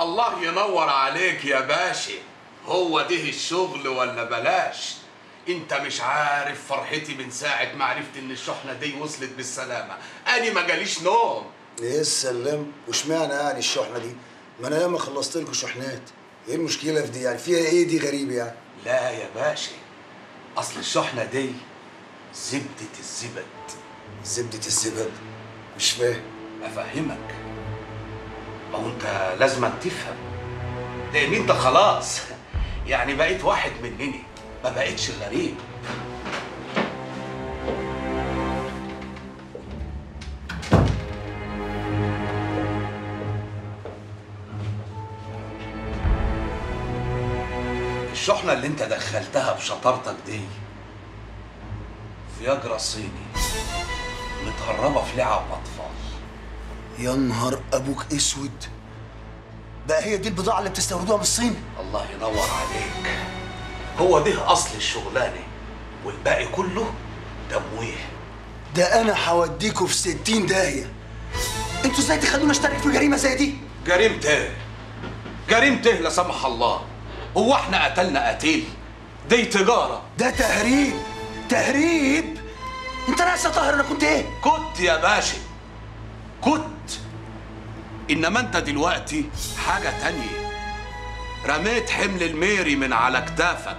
الله ينور عليك يا باشا، هو ده الشغل ولا بلاش. انت مش عارف فرحتي من ساعة ما عرفت ان الشحنة دي وصلت بالسلامة، اني ما جاليش نوم. ايه السلام؟ واشمعنى يعني الشحنة دي؟ ما انا ياما خلصت لكم شحنات، ايه المشكلة في دي يعني؟ فيها ايه دي غريبة يعني؟ لا يا باشا، اصل الشحنة دي زبدة الزبد. زبدة الزبد؟ مش فاهم. افهمك، ما هو انت لازم تفهم، لان انت خلاص يعني بقيت واحد مننا، ما بقتش غريب. الشحنة اللي انت دخلتها بشطارتك دي فياجرا صيني متهربة في لعب اطفال. يا نهار ابوك اسود، بقى هي دي البضاعة اللي بتستوردوها من الصين؟ الله ينور عليك، هو ده اصل الشغلانة، والباقي كله تمويه. ده انا هوديكوا في 60 داهية. انتوا ازاي تخلوني اشترك في جريمة زي دي؟ جريمة ايه؟ جريمة ايه لا سمح الله؟ هو احنا قتلنا قتيل؟ دي تجارة، ده تهريب. تهريب؟ انت ناقص يا طاهر انا كنت ايه؟ كنت يا باشا، كنت، انما انت دلوقتي حاجة تانية. رميت حمل الميري من على كتافك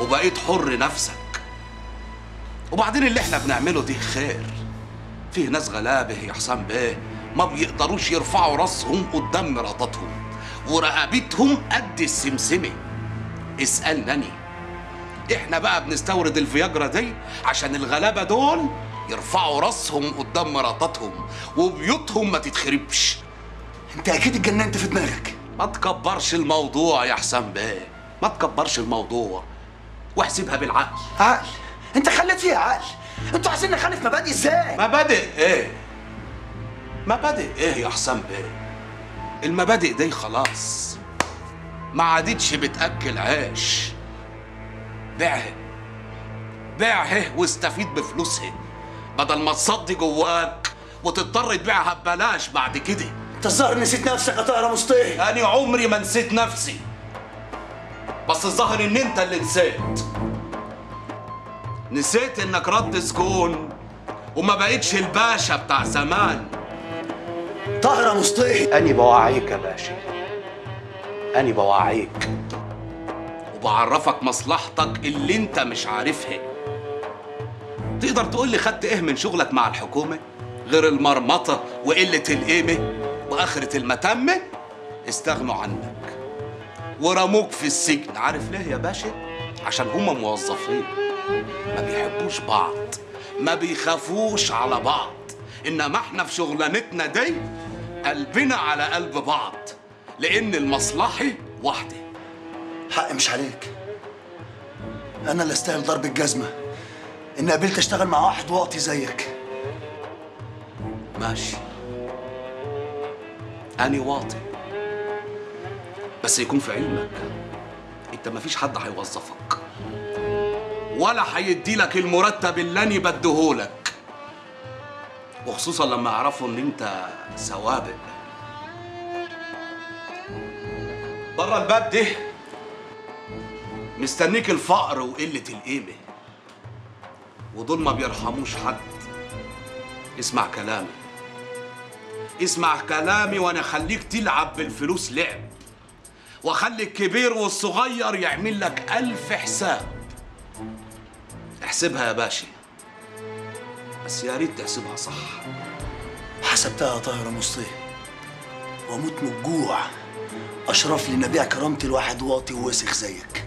وبقيت حر نفسك. وبعدين اللي احنا بنعمله ده خير، فيه ناس غلابه يا حسام بيه ما بيقدروش يرفعوا راسهم قدام مراتاتهم، ورقبتهم قد السمسمة. اسألني أنا، احنا بقى بنستورد الفياجرا دي عشان الغلابه دول يرفعوا راسهم قدام مراتاتهم وبيوتهم ما تتخربش. انت اكيد اتجننت في دماغك. ما تكبرش الموضوع يا حسام بيه، ما تكبرش الموضوع واحسبها بالعقل. عقل؟ انت خليت فيها عقل؟ انتوا عايزين نخالف مبادئ ازاي؟ مبادئ ايه؟ مبادئ ايه يا حسام بيه؟ المبادئ دي خلاص ما عادتش بتاكل عيش. بيعها، بيعها واستفيد بفلوسها، بدل ما تصدي جواك وتضطر تبيعها ببلاش بعد كده. انت الظاهر نسيت نفسك يا طاهر مصطفى. انا عمري ما نسيت نفسي، بس الظاهر ان انت اللي نسيت. نسيت انك رد سكون وما بقتش الباشا بتاع زمان. طاهر مصطفى، انا بوعيك يا باشا، انا بوعيك وبعرفك مصلحتك اللي انت مش عارفها. تقدر تقول لي خدت ايه من شغلك مع الحكومه غير المرمطه وقله القيمه واخره المتمه؟ استغنوا عنك ورموك في السجن. عارف ليه يا باشا؟ عشان هما موظفين ما بيحبوش بعض، ما بيخافوش على بعض، انما احنا في شغلانتنا دي قلبنا على قلب بعض، لان المصلحه واحده. حق مش عليك، انا اللي استاهل ضرب الجزمه إن قابلت أشتغل مع واحد واطي زيك. ماشي، أنا واطي، بس يكون في علمك أنت مفيش حد هيوظفك ولا هيديلك المرتب اللي أنا بديهولك، وخصوصا لما يعرفوا إن أنت سوابق. بره الباب ده مستنيك الفقر وقلة القيمة، ودول ما بيرحموش حد. اسمع كلامي، اسمع كلامي، وانا خليك تلعب بالفلوس لعب، واخلي الكبير والصغير يعمل لك 1000 حساب. احسبها يا باشا، بس يا ريت تحسبها صح. حسبتها يا طاهر مصطفى واموت من الجوع. اشرف لي ان ابيع كرامتي لواحد واطي ووسخ زيك.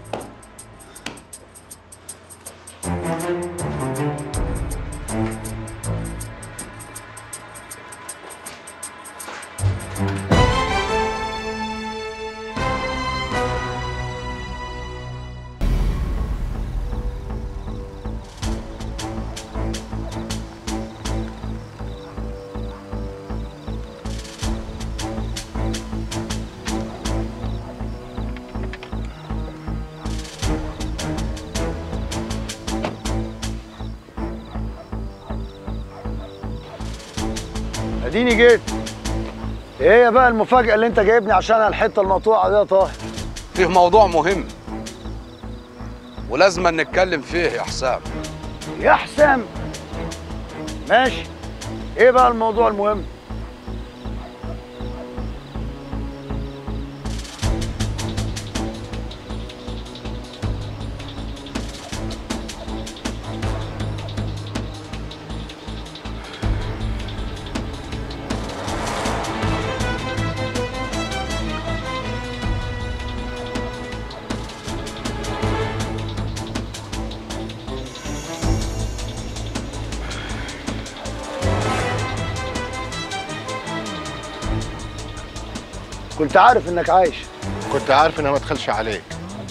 اديني جيت. ايه يا بقى المفاجأة اللي انت جايبني عشانها الحتة المقطوعة دي يا طاهر؟ فيه موضوع مهم ولازم نتكلم فيه يا حسام. يا حسام ماشي، ايه بقى الموضوع المهم؟ كنت عارف انك عايش، كنت عارف ان انا ما ادخلش عليك،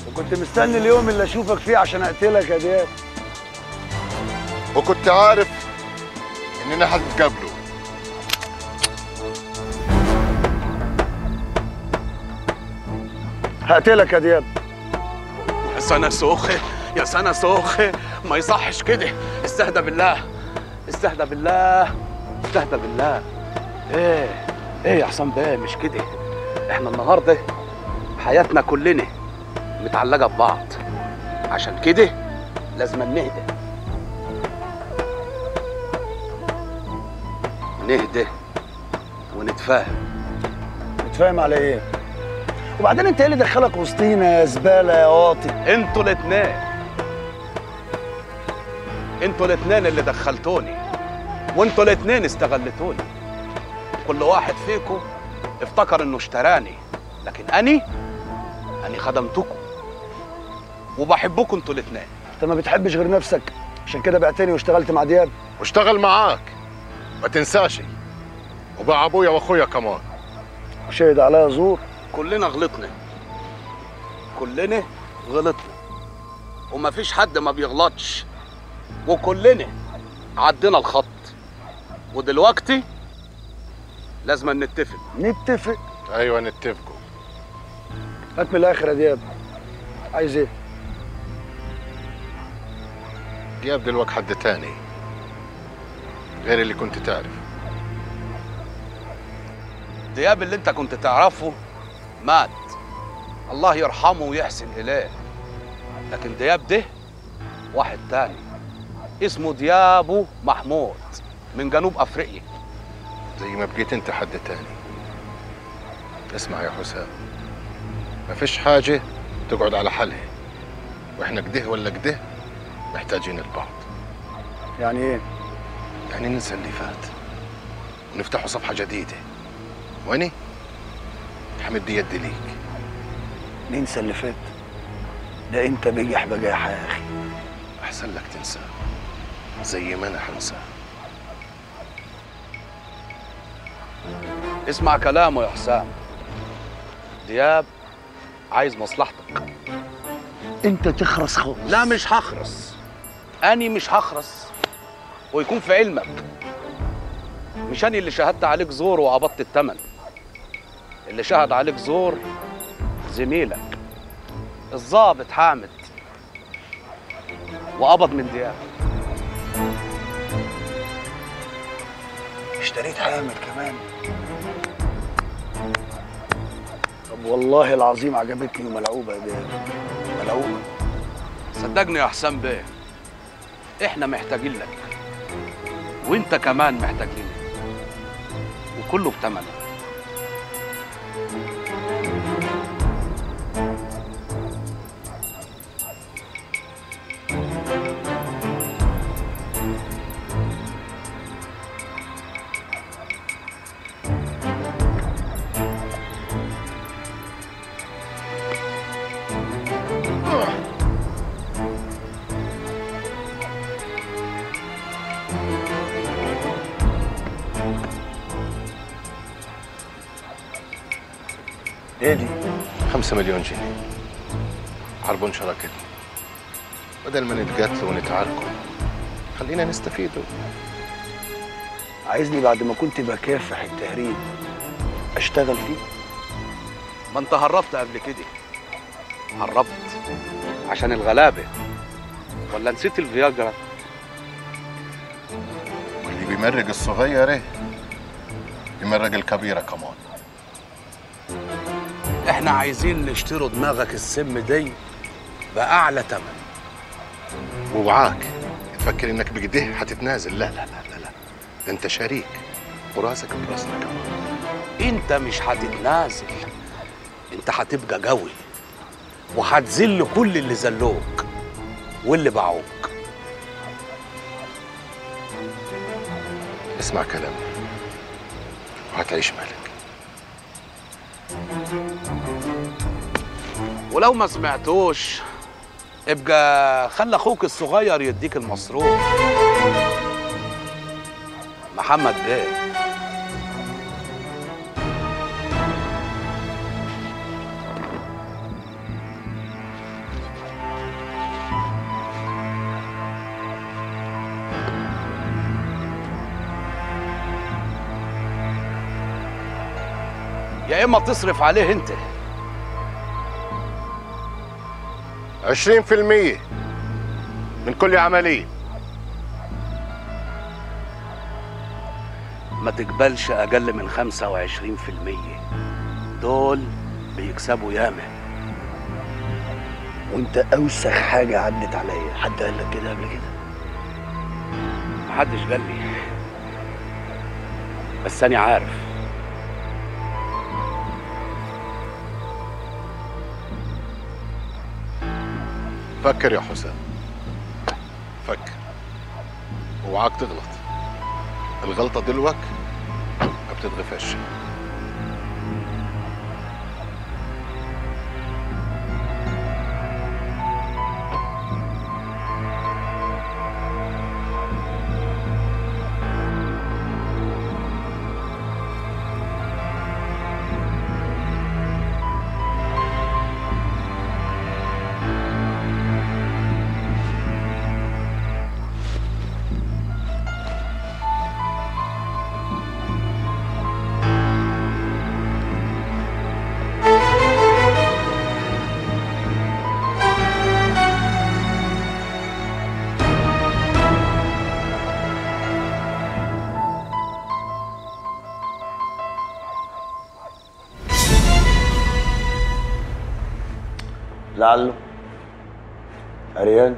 وكنت مستني اليوم اللي اشوفك فيه عشان اقتلك يا دياب، وكنت عارف اننا هنتقابله. هقتلك يا دياب. يا سنة سوخة، يا سنة سوخة، ما يصحش كده. استهدى بالله، استهدى بالله، استهدى بالله. ايه ايه يا حسام بيه، مش كده. احنا النهارده حياتنا كلنا متعلقه ببعض، عشان كده لازم نهدى ونتفاهم. نتفاهم على ايه؟ وبعدين انت ايه اللي دخلك وسطينا يا زباله يا واطي؟ انتوا الاثنين اللي دخلتوني، وانتوا الاثنين استغلتوني. كل واحد فيكم افتكر انه اشتراني، لكن اني خدمتكم وبحبكم انتوا الاثنين. انت ما بتحبش غير نفسك، عشان كده بعتني واشتغلت مع دياب. واشتغل معاك ما تنساش، وباع ابويا واخويا كمان، وشهد عليا زور. كلنا غلطنا ومفيش حد ما بيغلطش، وكلنا عدينا الخط، ودلوقتي لازم نتفق. ايوه نتفقوا. هات من الاخر يا دياب، عايز ايه؟ دياب دلوقتي حد تاني غير اللي كنت تعرف. دياب اللي انت كنت تعرفه مات، الله يرحمه ويحسن اليه، لكن دياب ده واحد تاني اسمه ديابو محمود من جنوب افريقيا. زي ما بقيت انت حد تاني. اسمع يا حسام، مفيش حاجة تقعد على حالها، واحنا كده ولا كده محتاجين لبعض. يعني ايه؟ يعني ننسى اللي فات ونفتحوا صفحة جديدة. واني حمد يدي ليك. ننسى اللي فات؟ ده انت بجح بجاحة يا اخي. احسن لك تنساه زي ما انا هنساه. اسمع كلامه يا حسام، دياب عايز مصلحتك. انت تخرس خالص. لا مش هخرس، مش هخرس، ويكون في علمك مش انا اللي شهدت عليك زور وقبضت الثمن. اللي شهد عليك زور زميلك الضابط حامد، وقبض من دياب. اشتريت حامد كمان. طب والله العظيم عجبتني وملعوبه يا دياب، ملعوبه. صدقني يا حسام بيه، احنا محتاجين لك، وانت كمان محتاج لنا، وكله بتمنى. ايه دي؟ 5 مليون جنيه عربون شراكتنا. بدل ما نتقاتلوا ونتعاركوا خلينا نستفيدوا. عايزني بعد ما كنت بكافح التهريب اشتغل فيه؟ ما انت هربت قبل كده. هربت عشان الغلابه، ولا نسيت الفياجرا؟ واللي بيمرق الصغيره يمرق الكبيره كمان. احنا عايزين نشتروا دماغك السم دي بأعلى تمن. ووعاك تفكر انك بجديه هتتنازل. لا لا لا لا لا، ده انت شريك وراسك براسنا كمان. انت مش هتتنازل، انت هتبقى جوي وهتذل كل اللي ذلوك واللي باعوك. اسمع كلامي وهتعيش مالك، ولو ما سمعتوش ابقى خلي اخوك الصغير يديك المصروف. محمد بيه يا اما تصرف عليه انت 20% من كل عمليه. ما تقبلش اقل من 25%، دول بيكسبوا ياما. وانت اوسخ حاجه عدت عليا. حد قال لك كده قبل كده؟ محدش قال لي، بس انا عارف. فكر يا حسام، فكر، اوعاك تغلط. الغلطه دلوقتي ما بتتغفاش. لعله عريان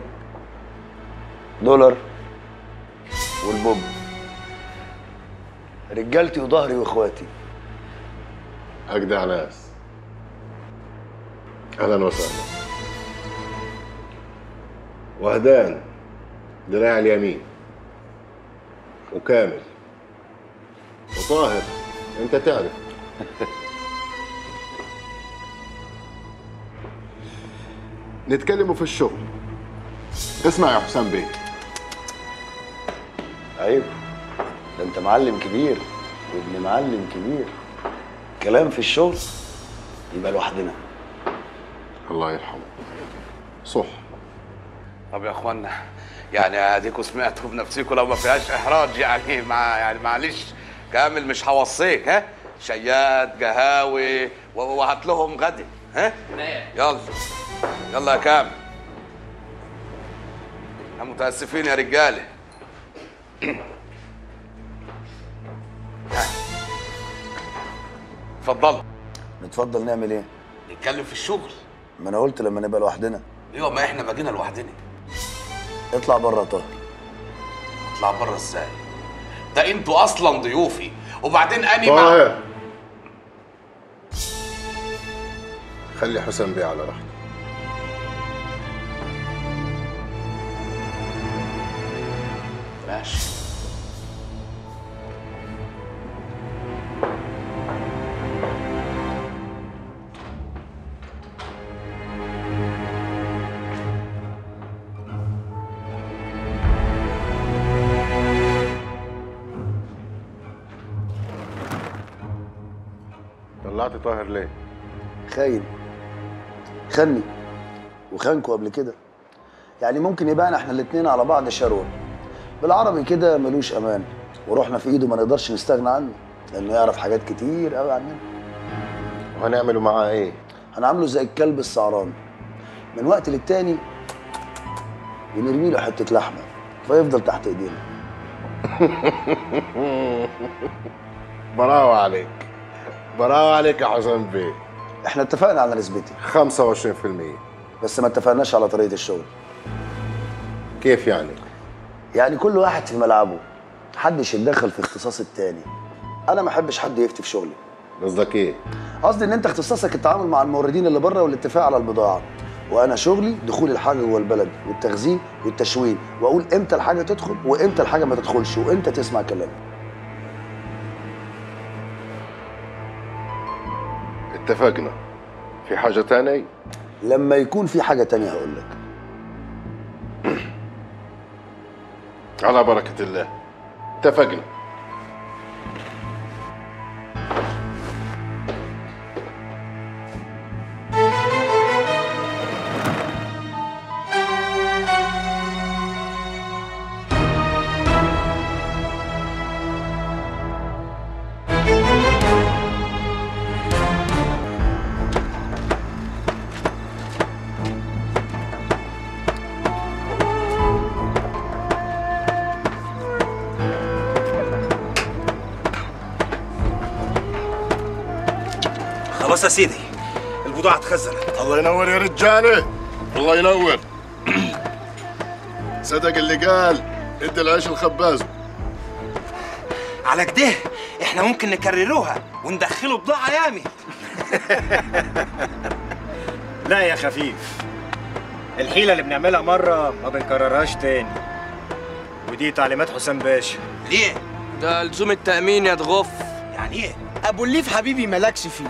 دولار والبوب رجالتي وظهري واخواتي. اجدع ناس، اهلا وسهلا. وهدان دراع اليمين وكامل وطاهر، انت تعرف. نتكلموا في الشغل. اسمع يا حسام بيه، عيب، ده انت معلم كبير وابن معلم كبير. كلام في الشغل يبقى لوحدنا. الله يرحمه. صح. طب يا اخوانا، يعني اديكوا سمعتوا بنفسكوا، لو ما فيهاش احراج يعني، يعني معلش كامل مش هوصيك. ها شياد قهاوي وهات لهم غدا. ها يلا يلا يا كامل. احنا متاسفين يا رجاله. اتفضل. نتفضل نعمل ايه؟ نتكلم في الشغل. ما انا قلت لما نبقى لوحدنا. ايوه، ما احنا بقينا لوحدنا. اطلع بره يا طاهر. اطلع بره ازاي؟ ده انتوا اصلا ضيوفي، وبعدين اني طاهر، خلي حسام بيه على راحته. ماشي. طلعت طاهر ليه؟ خاين، خني وخانكوا قبل كده. يعني ممكن يبقى احنا الاتنين على بعض شروه بالعربي كده، ملوش امان، وروحنا في ايده ما نقدرش نستغنى عنه، لانه يعرف حاجات كتير قوي عننا. وهنعمله معاه ايه؟ هنعمله زي الكلب السعران، من وقت للتاني بنرمي له حته لحمه فيفضل تحت ايدينا. برافو عليك، برافو عليك يا حسام بيه. احنا اتفقنا على نسبتي 25%، بس ما اتفقناش على طريقه الشغل. كيف يعني؟ يعني كل واحد في ملعبه، محدش يتدخل في اختصاص التاني. انا ما احبش حد يفتي في شغلي. قصدك ايه؟ قصدي ان انت اختصاصك التعامل مع الموردين اللي بره والاتفاق على البضاعه، وانا شغلي دخول الحاجه جوه البلد والتخزين والتشوين، واقول امتى الحاجه تدخل وامتى الحاجه ما تدخلش، وامتى تسمع كلامي. اتفقنا. في حاجه تاني؟ لما يكون في حاجه تانيه هقول لك. على بركه الله. اتفقنا. خلاص يا سيدي، البضاعة اتخزنت. الله ينور يا رجالة، الله ينور. صدق اللي قال ادي العيش الخباز. على كده احنا ممكن نكرروها وندخله بضاعة يامي. لا يا خفيف، الحيلة اللي بنعملها مرة ما بنكررهاش تاني، ودي تعليمات حسام باشا. ليه؟ ده لزوم التأمين يا تغف. يعني ايه؟ أبو الليف حبيبي مالكش فيه،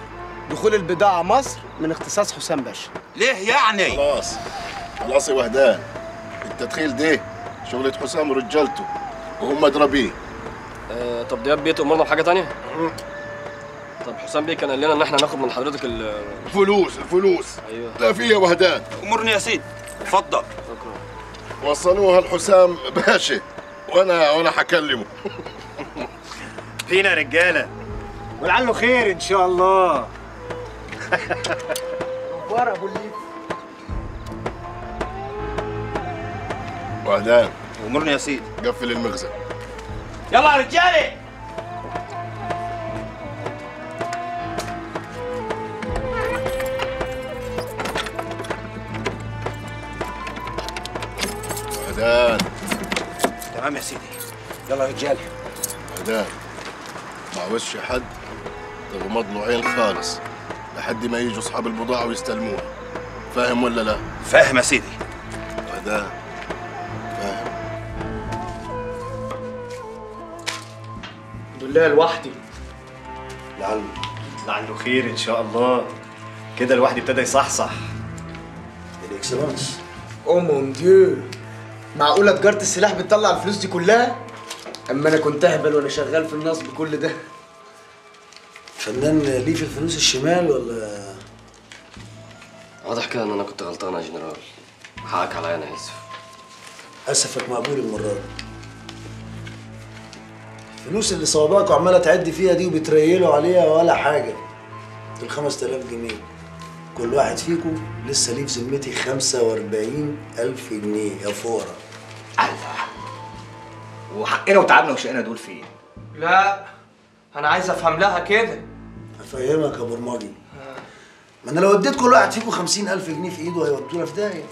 دخول البضاعة مصر من اختصاص حسام باشا. ليه يعني؟ خلاص خلاص يا وهدان، التدخيل ده شغلة حسام ورجالته وهم ضربيه. طب دياب بيه تأمرنا بحاجة تانية؟ طب حسام بيه كان قال لنا إن إحنا هناخد من حضرتك الفلوس. الفلوس؟ أيوه. لا في يا وهدان. أمرني يا سيدي. اتفضل. شكرا. وصلوها لحسام باشا، وأنا هكلمه. فينا يا رجالة، ولعله خير إن شاء الله. مبارك ابو الليف. وهدان امرني يا سيدي. قفل المخزن. يلا يا رجاله. وهدان. تمام يا سيدي. يلا يا رجاله. وهدان ما عاوزش حد يغمض له عين خالص لحد ما يجوا اصحاب البضاعه ويستلموها، فاهم ولا لا؟ فاهم يا سيدي. وهدان فاهم. الحمد لله لوحدي. لعله خير ان شاء الله. كده لوحدي ابتدى يصحصح. الاكسلانس. او مون ديو، معقوله تجاره السلاح بتطلع الفلوس دي كلها؟ اما انا كنت اهبل وانا شغال في النصب كل ده. فنان ليه في الفلوس الشمال ولا؟ واضح كده ان انا كنت غلطان يا جنرال، حقك عليا انا اسف. اسفك مقبول المره دي. الفلوس اللي صوابعكوا عماله تعد فيها دي وبتريلوا عليها ولا حاجه. دول 5000 جنيه، كل واحد فيكم لسه ليه في ذمتي 45000 جنيه يا فوره. الله، وحقنا وتعبنا وشقنا دول فين؟ لا انا عايز افهم لها كده. هفهمك يا برمجي. ما انا لو اديت كل واحد فيكم 50000 جنيه في ايده هيودونا في داهيه.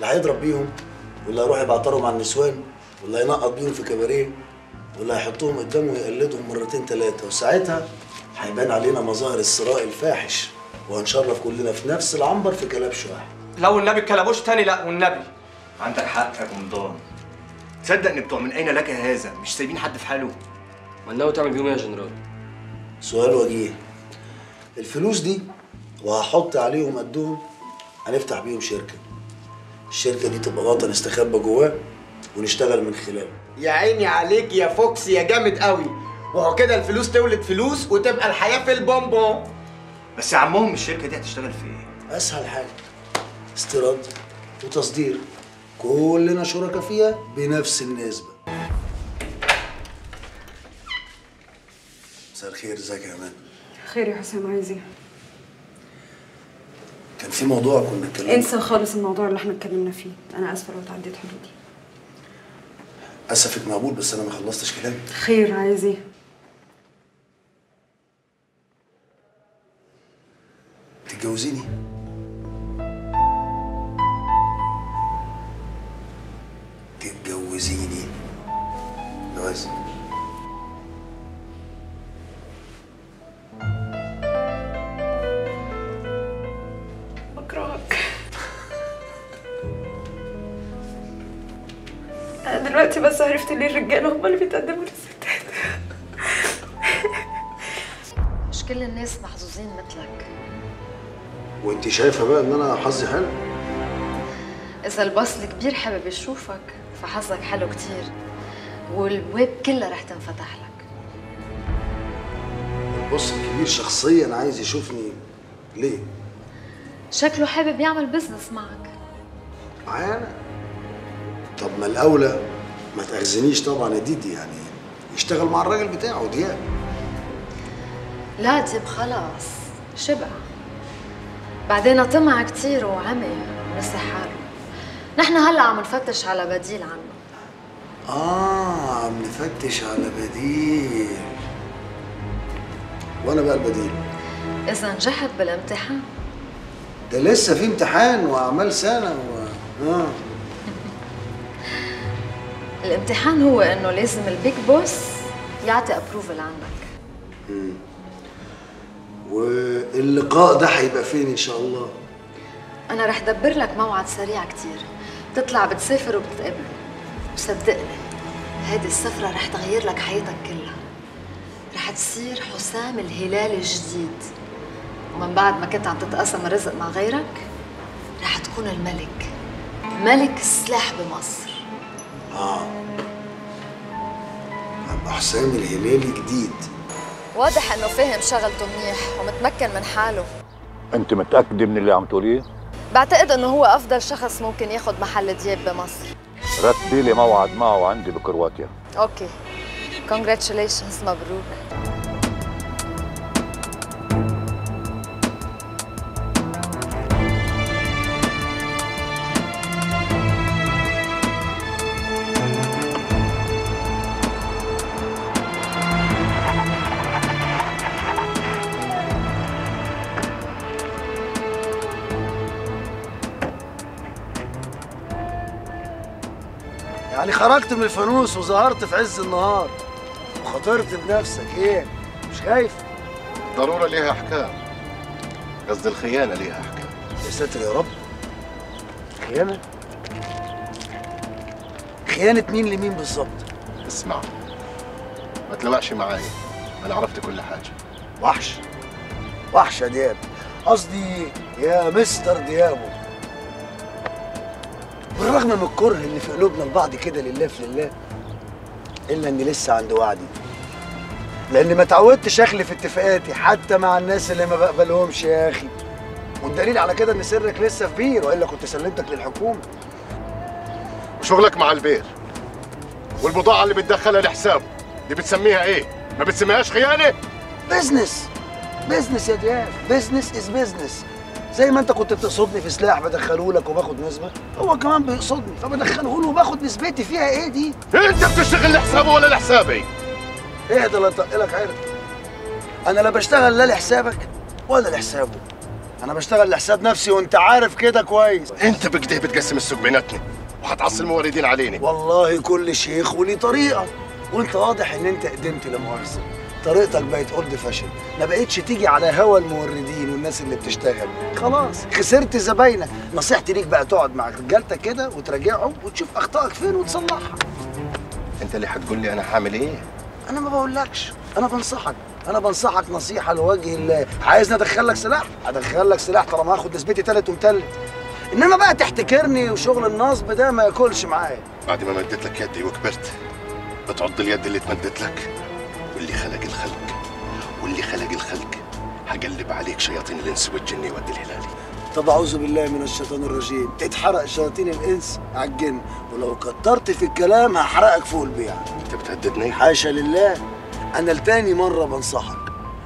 لا هيضرب بيهم، ولا هيروح يبعترهم على النسوان، ولا هينقط بيهم في كباريه، ولا هيحطهم قدامه ويقلدهم مرتين ثلاثه، وساعتها هيبان علينا مظاهر الثراء الفاحش، وهنشرف كلنا في نفس العنبر في كلبش واحد. لو النبي الكلبوش تاني. لا والنبي عندك حق يا جمدان. تصدق ان بتوع من اين لك هذا مش سايبين حد في حاله. امال ناوي تعمل بيهم ايه يا جنرال؟ سؤال وجيه. الفلوس دي وهحط عليهم قدهم هنفتح بيهم شركه. الشركه دي تبقى وطن استخبى جواه ونشتغل من خلاله. يا عيني عليك يا فوكس يا جامد قوي. وهو كده الفلوس تولد فلوس وتبقى الحياه في البونبون. بس يا عمهم الشركه دي هتشتغل في ايه؟ اسهل حاجه، استيراد وتصدير، كلنا شركاء فيها بنفس النسبه. مساء الخير، ازيك يا امان؟ خير يا حسام، عايز ايه؟ كان في موضوع كنا اتكلمنا. انسى خالص الموضوع اللي احنا اتكلمنا فيه، انا اسفه لو تعديت حدودي. اسفك مقبول، بس انا ما خلصتش كلامي. خير، عايز ايه؟ تتجوزيني؟ تتجوزيني نايس. بكرهك. انا دلوقتي بس عرفت ليه الرجاله هم اللي بيتقدموا للستات. مش كل الناس محظوظين مثلك. وانت شايفه بقى ان انا حظي حلو؟ اذا البصل كبير حابب يشوفك فحظك حلو كتير، والبواب كلها رح تنفتح لك. البصل الكبير شخصيا عايز يشوفني ليه؟ شكله حابب يعمل بزنس معك. معانا؟ طب ما الاولى ما تاخذنيش طبعا يا ديدي، يعني يشتغل مع الراجل بتاعه دياب. لا دياب خلاص شبع، بعدين طمع كتير وعمي ونسي حاله. نحن هلا عم نفتش على بديل عنه. اه عم نفتش على بديل. وانا بقى البديل؟ اذا نجحت بالامتحان. ده لسه في امتحان واعمال سنه الامتحان هو انه لازم البيج بوس يعطي ابروفل عنك. واللقاء ده هيبقى فين ان شاء الله؟ انا رح دبر لك موعد سريع كتير، بتطلع بتسافر وبتتقابل. وصدقني هيدي السفره رح تغير لك حياتك كلها. رح تصير حسام الهلال الجديد، ومن بعد ما كنت عم تتقاسم الرزق مع غيرك رح تكون الملك، ملك السلاح بمصر. عم حسام الهلالي جديد. واضح انه فاهم شغلته منيح ومتمكن من حاله. انت متاكده من اللي عم تقوليه؟ بعتقد انه هو افضل شخص ممكن ياخد محل دياب بمصر. رتبي لي موعد معه عندي بكرواتيا. اوكي، كونجراتيوليشنز، مبروك. يعني خرجت من الفانوس وظهرت في عز النهار وخاطرت بنفسك. ايه مش خايف؟ ضرورة ليها احكام، قصدي الخيانة ليها احكام. يا ساتر يا رب. خيانة؟ خيانة مين لمين بالظبط؟ اسمع، ما تلوعش معايا، انا عرفت كل حاجة. وحش وحش يا دياب، قصدي يا مستر ديابو. بالرغم من الكره اللي في قلوبنا لبعض كده لله في لله، الا اني لسه عند وعدي، لان ما اتعودتش اخلف اتفاقاتي حتى مع الناس اللي ما بقبلهمش يا اخي. والدليل على كده ان سرك لسه في بير، والا كنت سلمتك للحكومه. وشغلك مع البير والبضاعه اللي بتدخلها لحسابه دي بتسميها ايه؟ ما بتسميهاش خيانه؟ بزنس. بزنس يا دياب، بزنس از بزنس. زي ما انت كنت بتقصدني في سلاح بدخله لك وباخد نسبه، هو كمان بيقصدني فبدخله له وباخد نسبتي. فيها ايه دي؟ انت بتشتغل لحسابه ولا لحسابي؟ ايه ده اللي طق لك عرق؟ انا لا بشتغل لا لحسابك ولا لحسابه، انا بشتغل لحساب نفسي وانت عارف كده كويس. انت بكده بتقسم السوق بيناتنا وهتعصي الموردين علينا. والله كل شيخ وليه طريقه، وانت واضح ان انت قدمت لمؤاخذه. طريقتك بقت اولد فاشن، ما بقتش تيجي على هوا الموردين والناس اللي بتشتغل. خلاص خسرت زباينك. نصيحتي ليك بقى تقعد مع رجالتك كده وتراجعهم وتشوف اخطائك فين وتصلحها. انت اللي هتقول لي انا هعمل ايه؟ انا ما بقولكش، انا بنصحك. انا بنصحك نصيحه لوجه الله. عايزني ادخل لك سلاح؟ هدخل لك سلاح طالما هاخد نسبتي تلت ومتلت. انما بقى تحتكرني وشغل النصب ده ما ياكلش معايا. بعد ما مدت لك يدي وكبرت بتعض اليد اللي اتمدت لك. واللي خلق الخلق هقلب عليك شياطين الانس والجن والد الهلالي. طب اعوذ بالله من الشيطان الرجيم، تتحرق شياطين الانس على الجن، ولو كترت في الكلام هحرقك فوق البيع. انت بتهددني؟ حاشا لله. انا لتاني مره بنصحك،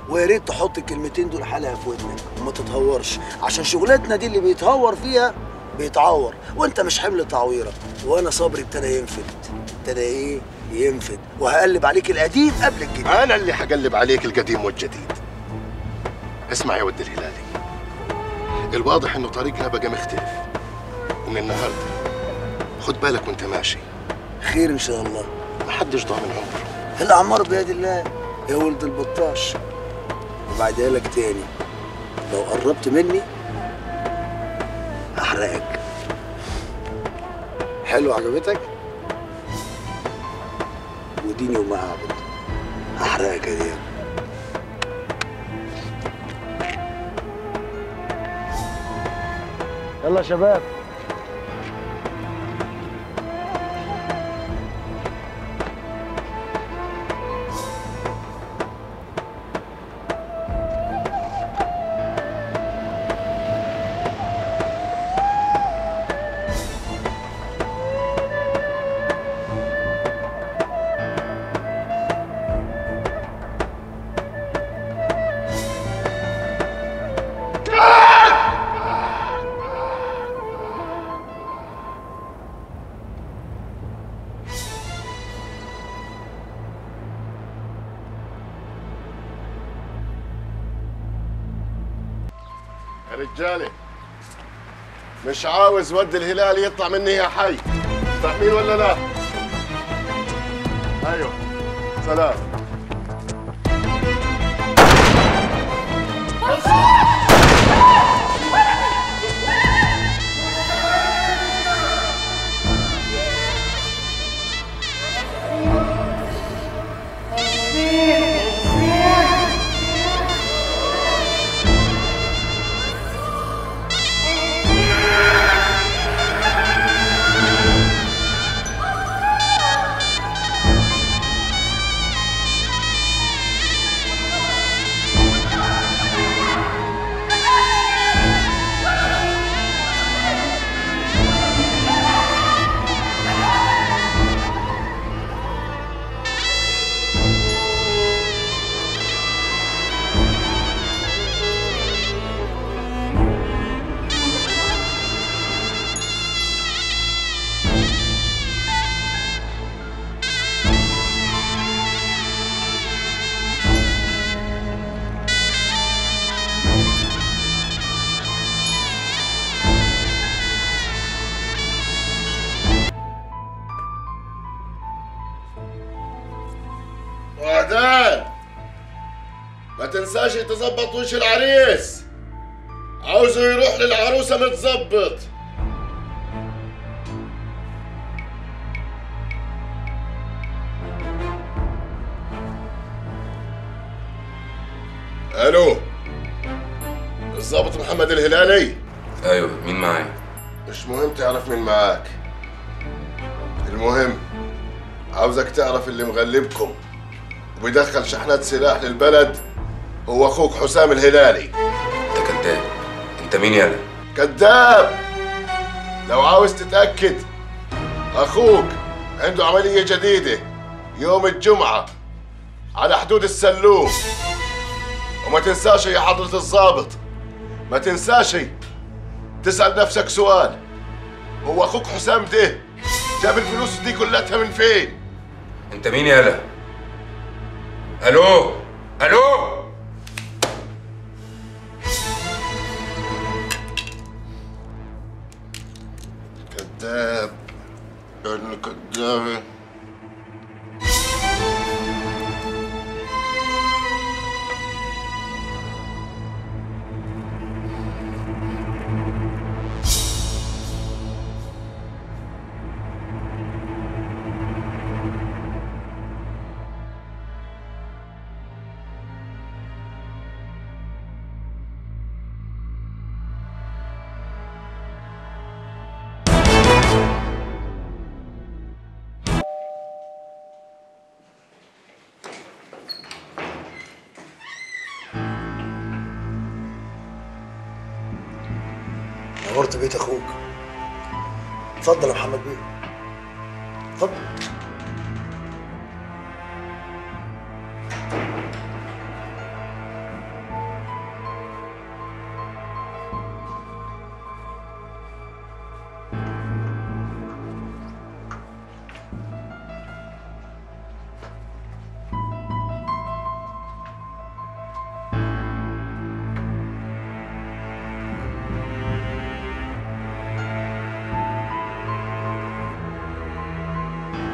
ويا ريت تحط الكلمتين دول حلقه في ودنك وما تتهورش، عشان شغلتنا دي اللي بيتهور فيها بيتعور، وانت مش حمل تعويرك. وانا صبري ابتدى ينفد، ابتدى ايه؟ ينفد. وهقلب عليك القديم قبل الجديد. انا اللي هقلب عليك القديم والجديد. اسمع يا ود الهلالي، الواضح انه طريقها بقى مختلف ومن النهارده خد بالك وانت ماشي. خير ان شاء الله. محدش ضامن عمره. الاعمار بيد الله يا ولد البطاش. وبعدها لك تاني لو قربت مني احرقك. حلو عجبتك؟ وديني وما اعبد احرقك يا ديابو. يلا يا شباب. رجالي مش عاوز ود الهلال يطلع مني يا حي، فاهمين ولا لا؟ ايوه سلام. تنساش تظبط وش العريس، عاوزه يروح للعروسه متظبط. الو الظابط محمد الهلالي؟ ايوه مين معاي؟ مش مهم تعرف مين معاك، المهم عاوزك تعرف اللي مغلبكم وبيدخل شحنات سلاح للبلد هو اخوك حسام الهلالي. انت كذاب. انت مين يالا؟ كذاب. لو عاوز تتاكد، اخوك عنده عمليه جديده يوم الجمعه على حدود السلوم. وما تنساش يا حضره الضابط، ما تنساش تسال نفسك سؤال، هو اخوك حسام ده جاب الفلوس دي كلها من فين؟ انت مين يالا؟ الو الو. كذاب انه كذاب. نورت بيت اخوك. اتفضل يا محمد بيه. اتفضل.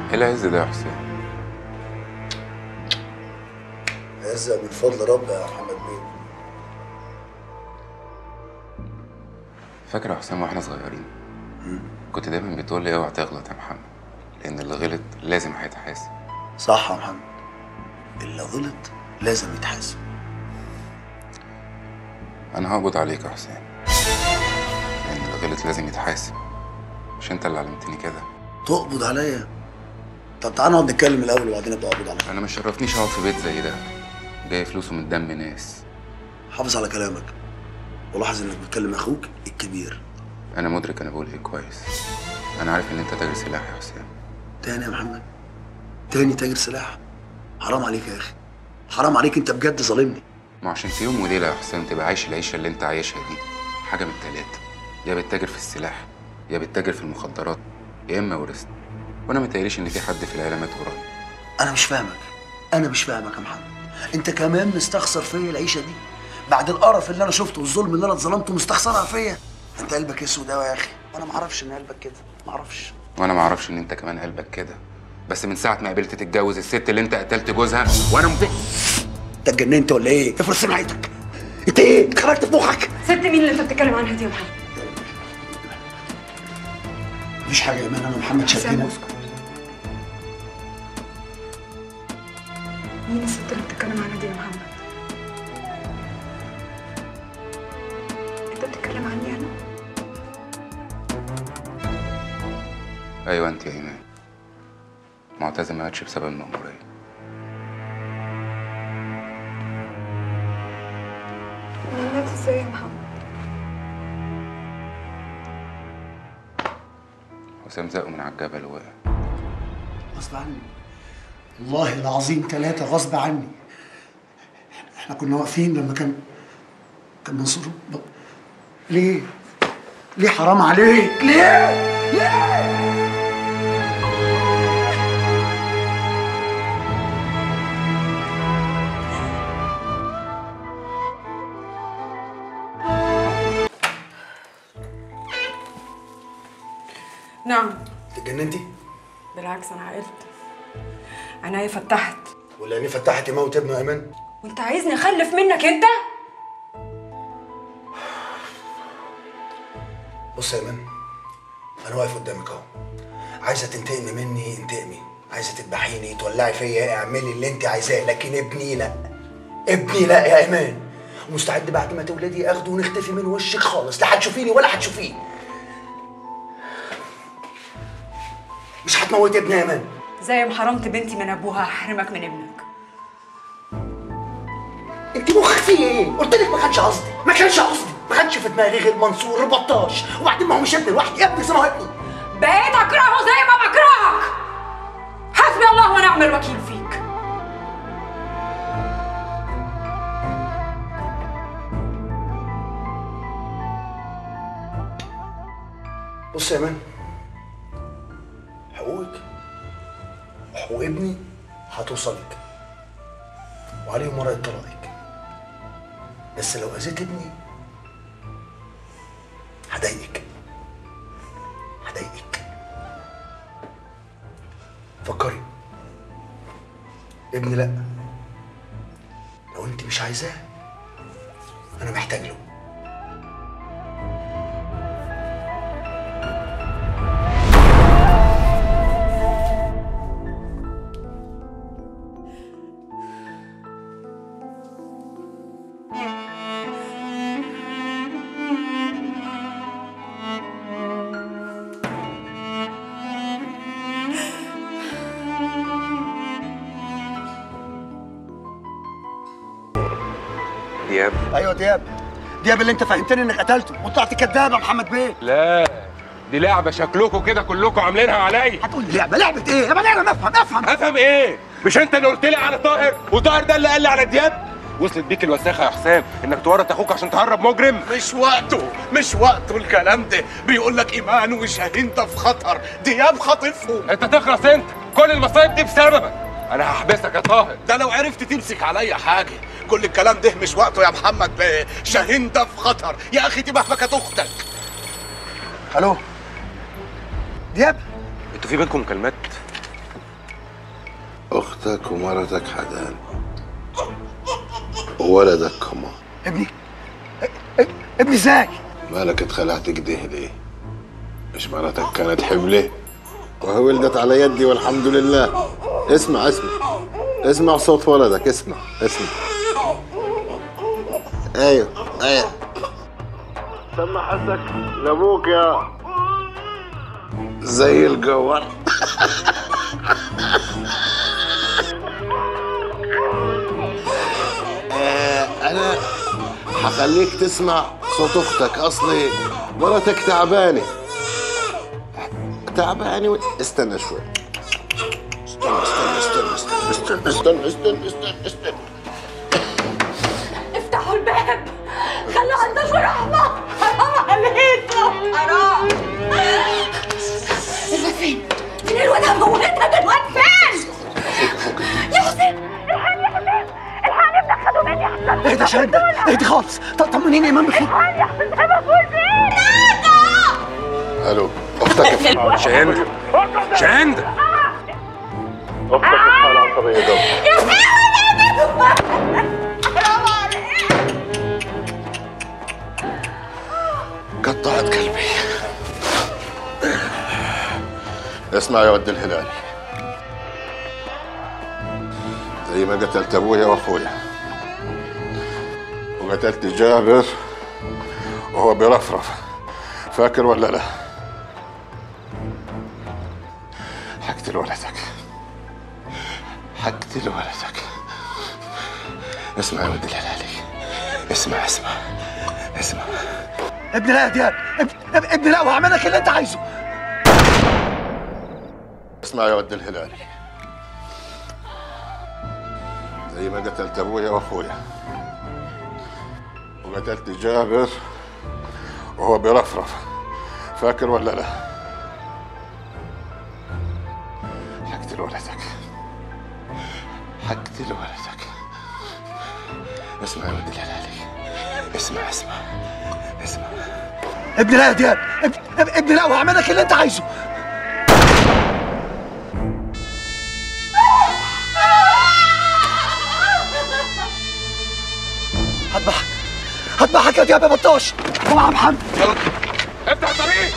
ايه العز ده يا حسين؟ عز من فضل ربنا يا محمد بيه. فاكر يا حسين واحنا صغيرين كنت دايما بتقول لي اوعى تغلط يا محمد، لان اللي غلط لازم هيتحاسب. صح يا محمد، اللي غلط لازم يتحاسب. انا هقبض عليك يا حسين، لان اللي غلط لازم يتحاسب. مش انت اللي علمتني كده؟ تقبض عليا؟ طب تعالى نقعد نتكلم الاول وبعدين ابقى اقبض عليك. انا ما شرفنيش اقعد في بيت زي ده، جاي فلوسه من دم ناس. حافظ على كلامك، ولاحظ انك بتكلم اخوك الكبير. انا مدرك انا بقول ايه كويس. انا عارف ان انت تاجر سلاح يا حسين. تاني يا محمد؟ تاني تاجر سلاح؟ حرام عليك يا اخي، حرام عليك، انت بجد ظالمني. ما عشان في يوم وليله يا حسين تبقى عايش العيشه اللي انت عايشها دي، حاجه من التلاته، يا بتتاجر في السلاح، يا بتتاجر في المخدرات، يا اما ورثت. وانا ما تقليش ان في حد في العيله مات ورايا. انا مش فاهمك، انا مش فاهمك يا محمد، انت كمان مستخسر فيا العيشه دي بعد القرف اللي انا شفته والظلم اللي انا اتظلمته، مستخسرها فيا. انت قلبك اسود قوي يا اخي، وانا ما اعرفش ان قلبك كده، ما اعرفش. وانا ما اعرفش ان انت كمان قلبك كده، بس من ساعه ما قبلت تتجوز الست اللي انت قتلت جوزها وانا انت اتجننت ولا ايه؟ افرض سمعتك، انت ايه؟ اتخرجت في مخك؟ ست مين اللي انت بتتكلم عنها دي يا محمد؟ مفيش حاجه يا ايمان، انا ومحمد شايفين. اسكت. مين الست اللي بتتكلم عنها دي يا محمد؟ انت بتتكلم عني انا؟ ايوه انت يا ايمان. معتزه ماتش بسبب المأمورية. مات ازاي يا محمد؟ حسام زقه من على الجبل ووقع. غصب عني، والله العظيم ثلاثة غصب عني. احنا كنا واقفين لما كان منصور. ليه؟ ليه حرام عليك؟ ليه؟ ليه؟ نعم. اتجننتي؟ بالعكس انا عقلت، عينيا فتحت. ولا عيني فتحت يموت ابنه يا ايمان؟ وانت عايزني اخلف منك انت؟ بص يا ايمان، انا واقف قدامك اهو، عايزه تنتقمي مني انتقمي، عايزه تذبحيني تولعي فيا اعملي اللي انت عايزاه، لكن ابني لا، ابني لا يا ايمان. ومستعد بعد ما تولدي اخده ونختفي من وشك خالص، لا هتشوفيني ولا هتشوفيه. مش هتموت ابني يا ايمان. زي ما حرمت بنتي من ابوها هحرمك من ابنك. انت مخك فيه ايه؟ قلت لك ما كانش قصدي، ما كانش قصدي، ما كانش في دماغي غير منصور البطاش، وبعدين ما هو مش ابني لوحدي، ابني زي ما هو ابني. بقيت اكرهه زي ما بكرهك. حسبي الله ونعم الوكيل فيك. بص يا ايمان، حقوق ابني هتوصلك وعليهم ورقة طلاقك، بس لو أذيت ابني هضايقك، هضايقك. فكري، ابني لأ، لو أنت مش عايزاه أنا محتاج له. دياب؟ ايوه دياب، دياب اللي انت فهمتني انك قتلته وطلعت كداب يا محمد بيه. لا دي لعبه، شكلكم كده كلكم عاملينها عليا. هتقول لعبه؟ لعبه ايه؟ انا بنعرف افهم. افهم افهم ايه؟ مش انت اللي قلت لي على طاهر، وطاهر ده اللي قال لي على دياب؟ وصلت بيك الوساخه يا حسام انك تورط اخوك عشان تهرب مجرم؟ مش وقته، مش وقته الكلام ده. بيقول لك ايمان وشاهين ده في خطر، دياب خاطفهم. انت تخلص، انت كل المصايب دي بسببك. انا هحبسك يا طاهر، ده لو عرفت تمسك عليا حاجه. كل الكلام ده مش وقته يا محمد بيه، شاهين ده في خطر يا اخي، دي مهبكه اختك. الو دياب، انتوا في بينكم مكالمات؟ أختك ومرتك حدان وولدك كمان. ابني ازاي؟ مالك اتخلعت كده ليه؟ مش مرتك كانت حملة؟ وهي ولدت على يدي والحمد لله. اسمع اسمع اسمع صوت ولدك، اسمع اسمع. ايوه ايوه سمع حسك لابوك يا زي الجوار. انا هخليك تسمع صوت اختك، اصلي مرتك تعبانه تعبانه. استنى شوي، استنى استنى استنى استنى استنى استنى استنى استنى استنى. افتحوا الباب، خلوا عندكم رحمه، حرام عليكم حرام. انت فين؟ فين الواد هو؟ انت الواد فين؟ يا حسين خدوا مني احسن. اهدى شهدة، اهدى خالص، طمنيني يا امام بخير. الحال يا حسين ده مقبول فين؟ ناقة. الو اختك شهندة، شهندة اختك في حالة عصبية جدا. يا سيدي برافو عليك، قطعت قلبي. اسمع يا ود الهلال، زي ما قتلت ابويا واخويا وقتلت جابر وهو بيرفرف، فاكر ولا لا؟ حقتل ولدك، حقتل ولدك. اسمع يا ولد الهلالي، اسمع اسمع اسمع. ابني لا يا دياب، ابني لا، وهعمل لك اللي انت عايزه. اسمع يا ولد الهلالي، زي ما قتلت ابويا واخويا وقتلت جابر وهو بيرفرف، فاكر ولا لا؟ حقتل ولدك، حقتل ولدك. اسمع يا ولد الهلالي، اسمع اسمع اسمع. ابني لا يا دياب، ابني لا، وهعمل لك اللي انت عايزه. هذبحك، هذبحك يا دياب يا بطاش. اوعى يا محمد، افتح الطريق.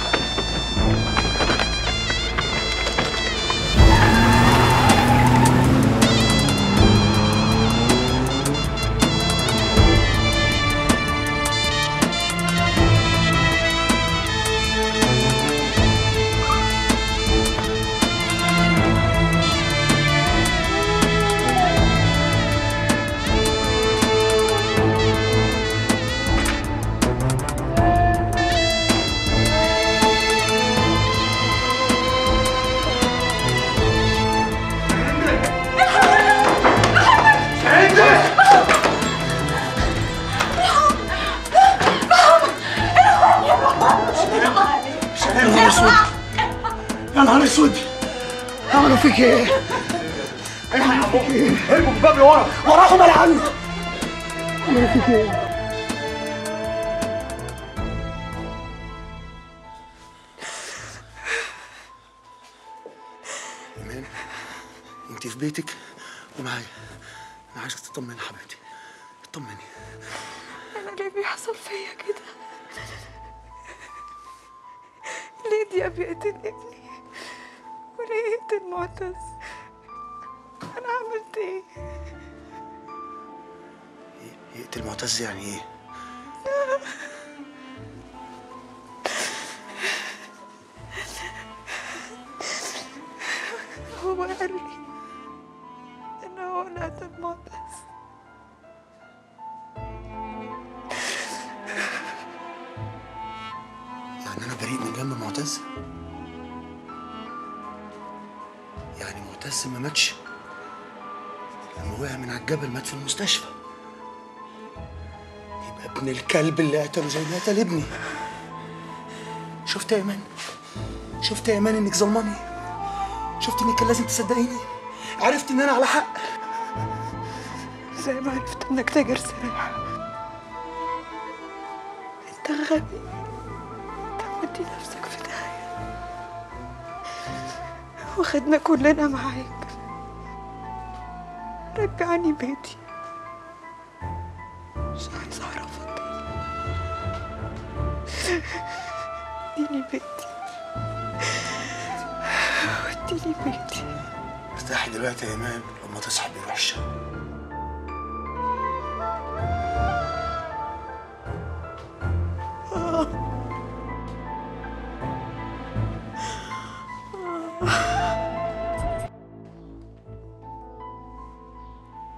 المستشفى. يبقى ابن الكلب اللي قتله زي ما قتل ابني. شفت يا ايمان؟ شفت يا ايمان انك ظلماني؟ شفت انك كان لازم تصدقيني؟ عرفت ان انا على حق زي ما عرفت انك تاجر سلاح. انت غبي، انت مودي نفسك في داهيه، واخدنا كلنا معاك. رجعني بيتي، مش عايزة أعرفك تاني. اديني بيتي، اديني بيتي. ارتاحي دلوقتي يا إيمان، لما تصحي بيروح الشغل.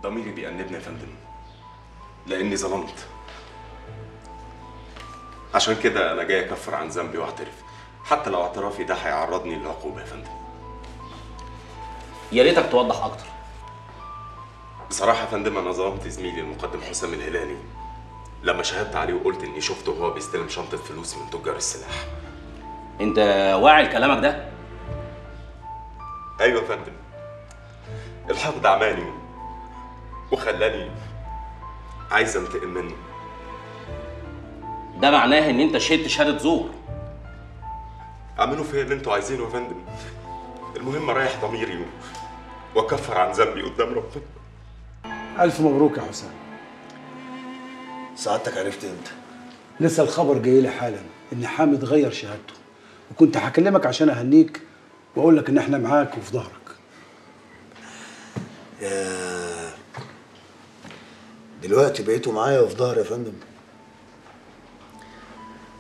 ضميري بيأنبني يا فندم، لأني ظلمت. عشان كده أنا جاي أكفر عن ذنبي وأعترف، حتى لو اعترافي ده هيعرضني للعقوبة يا فندم. يا ريتك توضح أكتر. بصراحة يا فندم أنا ظلمت زميلي المقدم حسام الهلالي لما شهدت عليه وقلت إني شفته وهو بيستلم شنطة فلوس من تجار السلاح. أنت واعي لكلامك ده؟ أيوه يا فندم. الحقد عماني وخلاني عايز انتقم منه. ده معناه ان انت شهدت شهاده زور. اعملوا فيا اللي انتوا عايزينه يا فندم، المهم اريح ضميري واكفر عن ذنبي قدام ربنا. الف مبروك يا حسام. سعادتك عرفت امتى؟ لسه الخبر جاي لي حالا ان حامد غير شهادته، وكنت هكلمك عشان اهنيك واقول لك ان احنا معاك وفي ظهرك. دلوقتي بقيتوا معايا وفي ظهري يا فندم.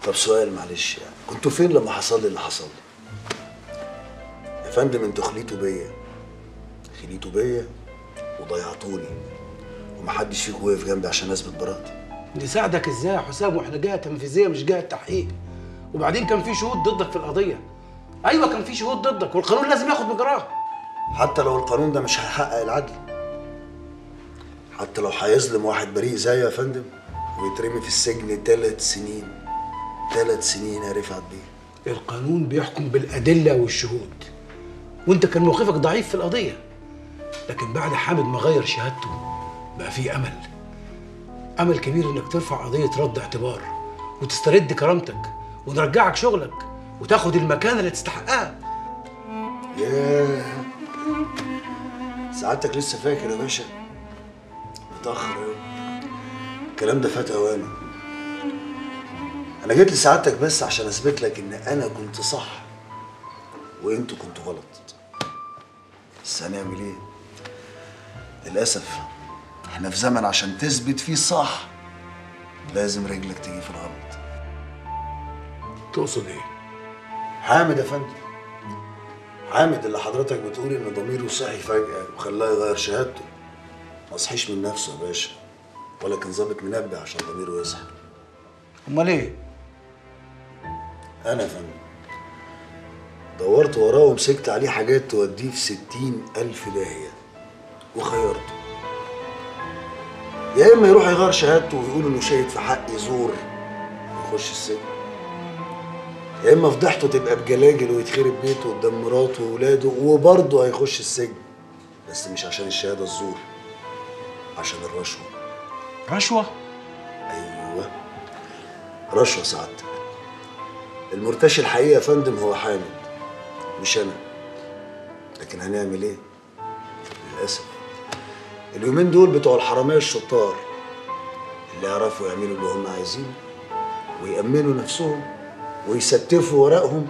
طب سؤال معلش، يعني كنتوا فين لما حصل لي اللي حصل لي؟ يا فندم انتوا خليتوا بيا وضيعتوني، ومحدش فيكم وقف جنبي عشان اثبت براءتي. نساعدك ازاي يا حسام واحنا جهه تنفيذيه مش جهه تحقيق؟ وبعدين كان في شهود ضدك في القضيه. ايوه كان في شهود ضدك، والقانون لازم ياخد مجراه. حتى لو القانون ده مش هيحقق العدل، حتى لو هيظلم واحد بريء زي يا فندم ويترمي في السجن 3 سنين. 3 سنين يا رفعت بيه. القانون بيحكم بالأدلة والشهود، وانت كان موقفك ضعيف في القضية، لكن بعد حامد ما غير شهادته بقى في أمل كبير انك ترفع قضية رد اعتبار وتسترد كرامتك ونرجعك شغلك وتاخد المكانة اللي تستحقها. ياه، سعادتك لسه فاكر يا باشا؟ متأخر الكلام ده، فات أواني. أنا جيت لسعادتك بس عشان أثبت لك إن أنا كنت صح وأنتوا كنتوا غلط. بس هنعمل إيه؟ للأسف إحنا في زمن عشان تثبت فيه صح لازم رجلك تيجي في الغلط. تقصد إيه؟ حامد يا فندم، حامد اللي حضرتك بتقول إن ضميره صحي فجأة وخلاه يغير شهادته. ما صحيش من نفسه يا باشا، ولا كان ظابط منبه عشان ضميره يصحى. امال ايه؟ انا يا فندم دورت وراه ومسكت عليه حاجات توديه في 60,000 داهيه، وخيرته يا اما يروح يغير شهادته ويقول انه شاهد في حقي زور ويخش السجن، يا اما فضحته تبقى بجلاجل ويتخرب بيته قدام مراته واولاده وبرضه هيخش السجن، بس مش عشان الشهاده الزور، عشان الرشوة. رشوة؟ أيوه رشوة سعادتك. المرتشي الحقيقي يا فندم هو حامد مش أنا، لكن هنعمل إيه؟ للأسف اليومين دول بتوع الحرامية الشطار اللي يعرفوا يعملوا اللي هم عايزينه ويأمنوا نفسهم ويستفوا ورقهم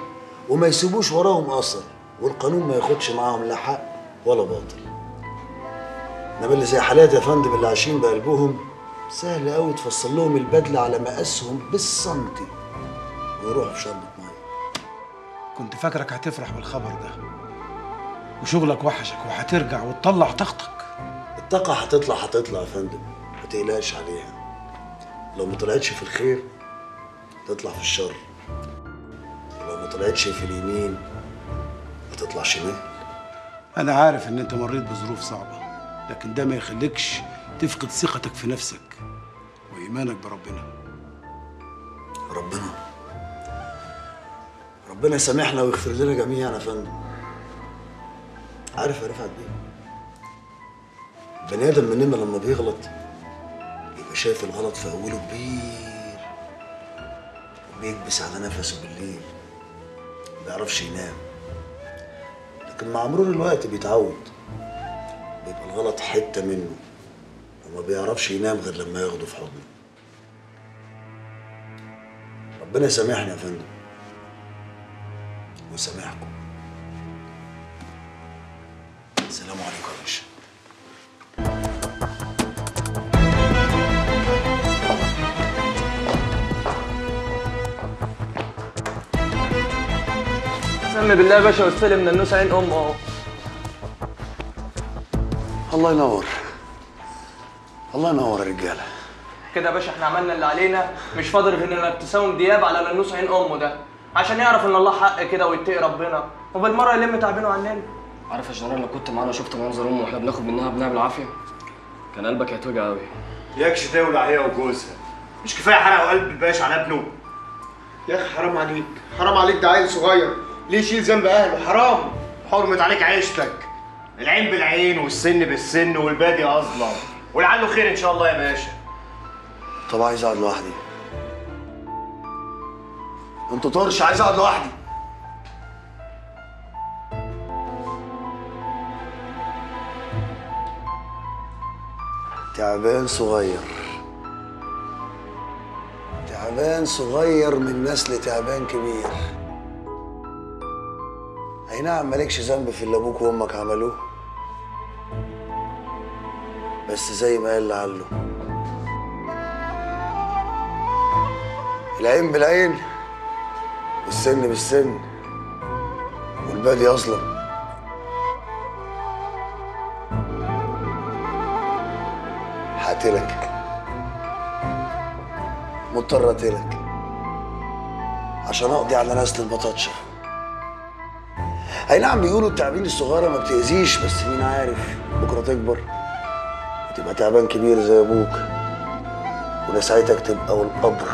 وما يسيبوش وراهم أثر، والقانون ما ياخدش معاهم لا حق ولا باطل. انما اللي زي حالات يا فندم اللي عايشين بقلبهم سهل قوي تفصل لهم البدله على مقاسهم بالسنتي ويروحوا في شربة ميه. كنت فاكرك هتفرح بالخبر ده وشغلك وحشك وهترجع وتطلع طاقتك. الطاقه هتطلع يا فندم، ما تقلقش عليها. لو ما طلعتش في الخير تطلع في الشر، ولو ما طلعتش في اليمين هتطلع شمال. انا عارف ان انت مريت بظروف صعبه، لكن ده ما يخليكش تفقد ثقتك في نفسك وإيمانك بربنا. ربنا يسامحنا ويغفر لنا جميعا يا فندم. عارف يا رفعت بيه، البني آدم مننا لما بيغلط بيبقى شايف الغلط في أوله كبير وبيكبس على نفسه بالليل ما بيعرفش ينام، لكن مع مرور الوقت بيتعود. بيبقى الغلط حته منه وما بيعرفش ينام غير لما ياخده في حضنه. ربنا يسامحنا يا فندم ويسامحكم. السلام عليكم يا باشا. سم بالله يا باشا واستلم من النوس عين امه اهو. الله ينور. الله ينور يا رجاله. كده يا باشا احنا عملنا اللي علينا، مش فاضل غير ان ابتسام دياب على ننوس عين امه ده عشان يعرف ان الله حق كده ويتقي ربنا وبالمره يلم تعبينه عننا. عارف يا جدعان لو كنت معانا وشفت منظر امه واحنا بناخد منها ابنها بالعافيه كان قلبك هيتوجع قوي. ياكش تولع هي وجوزها، مش كفايه حرقوا قلب الباشا على ابنه؟ يا اخي حرام عليك حرام عليك، ده عيل صغير ليه يشيل ذنب اهله؟ حرام، حرمت عليك عيشتك. العين بالعين والسن بالسن والبادي اظلم، ولعله خير ان شاء الله يا باشا. طب عايز اقعد لوحدي؟ انت طرش، عايز اقعد لوحدي. تعبان صغير، تعبان صغير من نسل تعبان كبير. اي نعم مالكش ذنب في اللي ابوك وامك عملوه، بس زي ما قال لعله العين بالعين والسن بالسن والبادي اظلم. هقتلك، مضطر اقتلك عشان اقضي على نسل البطاطشه. اي نعم بيقولوا التعابين الصغيره ما بتاذيش، بس مين عارف بكره تكبر وتبقى تعبان كبير زي ابوك ونسعتك تبقى والقبر.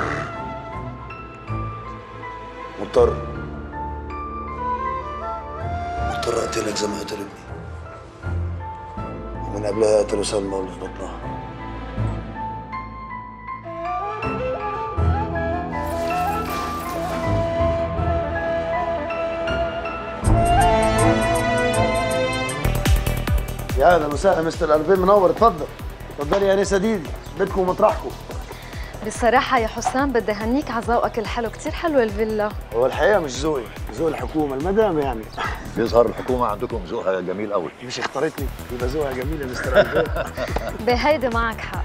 مضطر اقتلك زي ما قتل ابني، ومن قبلها قتلوا سلمى واللي في بطنها. يا اهلا وسهلا مستر أربين، منور. اتفضل اتفضلي يا نسا ديدي، بيتكم ومطرحكم. بصراحة يا حسام بدي اهنيك على ذوقك الحلو، كتير حلوة الفيلا. هو الحقيقة مش ذوقي، ذوق الحكومة المدام يعني. بيظهر الحكومة عندكم ذوقها جميل قوي. مش اختارتني، يبقى ذوقها جميل يا مستر أربين. بهيدي معك حق.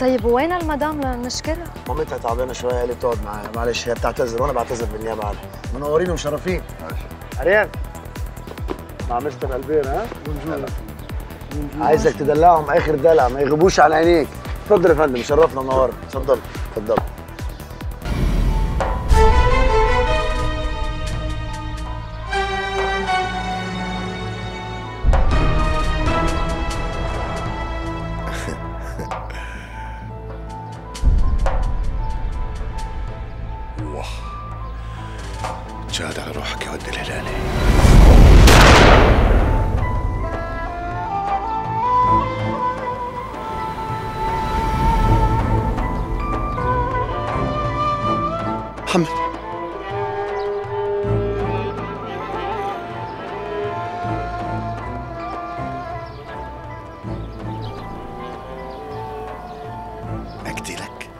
طيب وين المدام للمشكلة؟ مامتها تعبانة شوية قالت تقعد معاها، معلش هي بتعتذر وانا بعتذر بالنيابة عنها. منورين ومشرفين. عريان مع مستر أربين. ها؟ بونجور. عايزك تدلعهم اخر دلع، ما يغيبوش عن عينيك. اتفضل يا فندم، شرفنا النهارده. اتفضل اتفضل. واه تشاهد على روحك يا ود الهلالي. محمد اقتلك